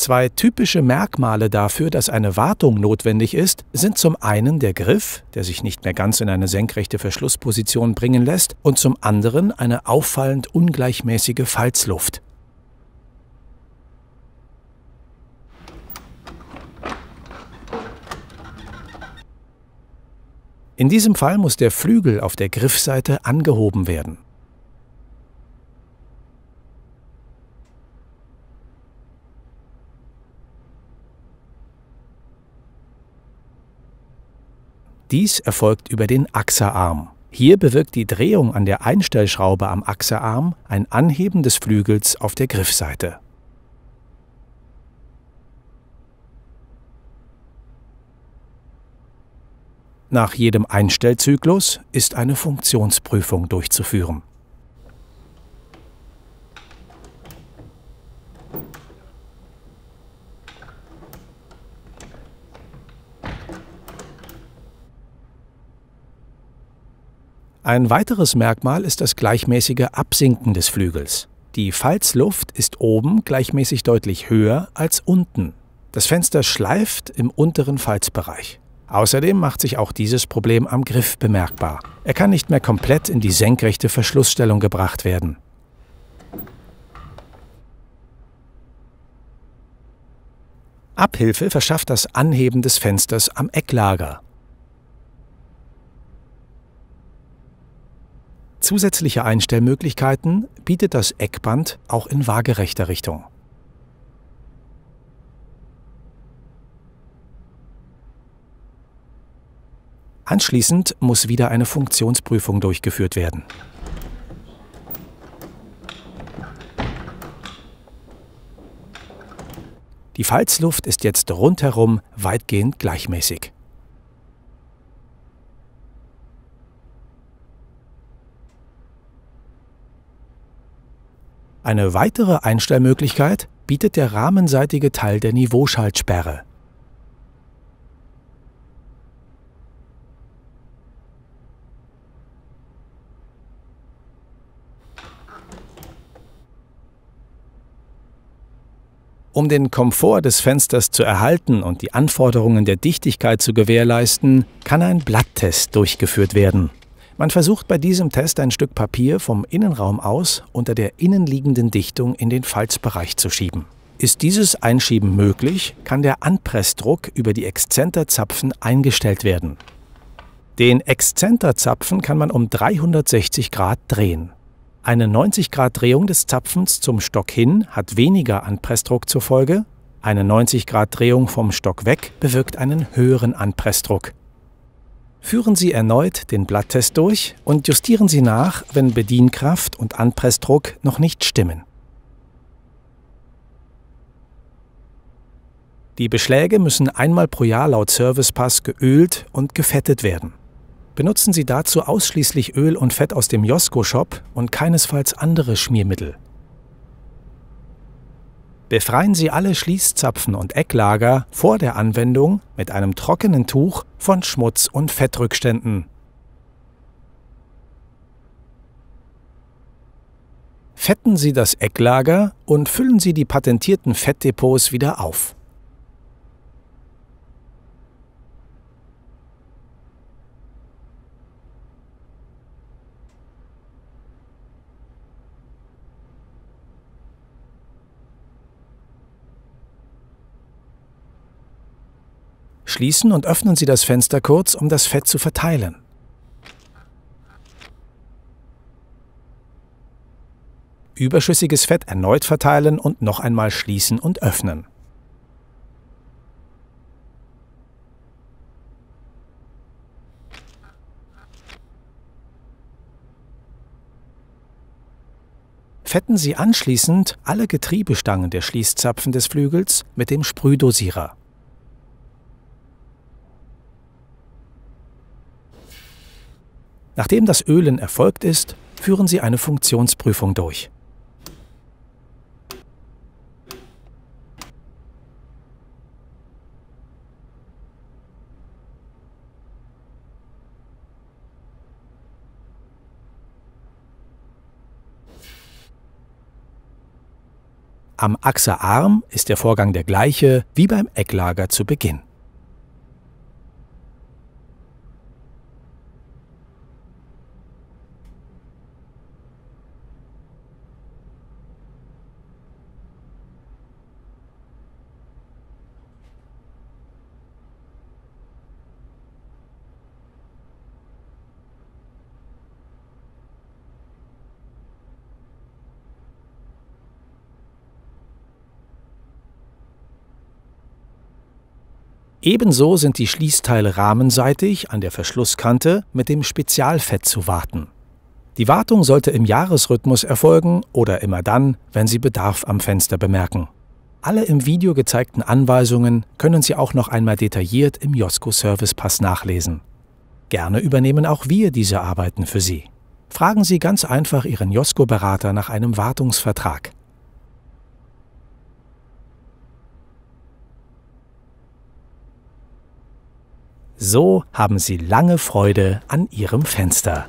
Zwei typische Merkmale dafür, dass eine Wartung notwendig ist, sind zum einen der Griff, der sich nicht mehr ganz in eine senkrechte Verschlussposition bringen lässt, und zum anderen eine auffallend ungleichmäßige Falzluft. In diesem Fall muss der Flügel auf der Griffseite angehoben werden. Dies erfolgt über den Axerarm. Hier bewirkt die Drehung an der Einstellschraube am Axerarm ein Anheben des Flügels auf der Griffseite. Nach jedem Einstellzyklus ist eine Funktionsprüfung durchzuführen. Ein weiteres Merkmal ist das gleichmäßige Absinken des Flügels. Die Falzluft ist oben gleichmäßig deutlich höher als unten. Das Fenster schleift im unteren Falzbereich. Außerdem macht sich auch dieses Problem am Griff bemerkbar. Er kann nicht mehr komplett in die senkrechte Verschlussstellung gebracht werden. Abhilfe verschafft das Anheben des Fensters am Ecklager. Zusätzliche Einstellmöglichkeiten bietet das Eckband auch in waagerechter Richtung. Anschließend muss wieder eine Funktionsprüfung durchgeführt werden. Die Falzluft ist jetzt rundherum weitgehend gleichmäßig. Eine weitere Einstellmöglichkeit bietet der rahmenseitige Teil der Niveauschaltsperre. Um den Komfort des Fensters zu erhalten und die Anforderungen der Dichtigkeit zu gewährleisten, kann ein Blatttest durchgeführt werden. Man versucht bei diesem Test ein Stück Papier vom Innenraum aus unter der innenliegenden Dichtung in den Falzbereich zu schieben. Ist dieses Einschieben möglich, kann der Anpressdruck über die Exzenterzapfen eingestellt werden. Den Exzenterzapfen kann man um 360 Grad drehen. Eine 90-Grad-Drehung des Zapfens zum Stock hin hat weniger Anpressdruck zur Folge. Eine 90-Grad-Drehung vom Stock weg bewirkt einen höheren Anpressdruck. Führen Sie erneut den Blatttest durch und justieren Sie nach, wenn Bedienkraft und Anpressdruck noch nicht stimmen. Die Beschläge müssen einmal pro Jahr laut Servicepass geölt und gefettet werden. Benutzen Sie dazu ausschließlich Öl und Fett aus dem Josko-Shop und keinesfalls andere Schmiermittel. Befreien Sie alle Schließzapfen und Ecklager vor der Anwendung mit einem trockenen Tuch von Schmutz und Fettrückständen. Fetten Sie das Ecklager und füllen Sie die patentierten Fettdepots wieder auf. Schließen und öffnen Sie das Fenster kurz, um das Fett zu verteilen. Überschüssiges Fett erneut verteilen und noch einmal schließen und öffnen. Fetten Sie anschließend alle Getriebestangen der Schließzapfen des Flügels mit dem Sprühdosierer. Nachdem das Ölen erfolgt ist, führen Sie eine Funktionsprüfung durch. Am Axerarm ist der Vorgang der gleiche wie beim Ecklager zu Beginn. Ebenso sind die Schließteile rahmenseitig an der Verschlusskante mit dem Spezialfett zu warten. Die Wartung sollte im Jahresrhythmus erfolgen oder immer dann, wenn Sie Bedarf am Fenster bemerken. Alle im Video gezeigten Anweisungen können Sie auch noch einmal detailliert im Josko-Servicepass nachlesen. Gerne übernehmen auch wir diese Arbeiten für Sie. Fragen Sie ganz einfach Ihren Josko-Berater nach einem Wartungsvertrag. So haben Sie lange Freude an Ihrem Fenster.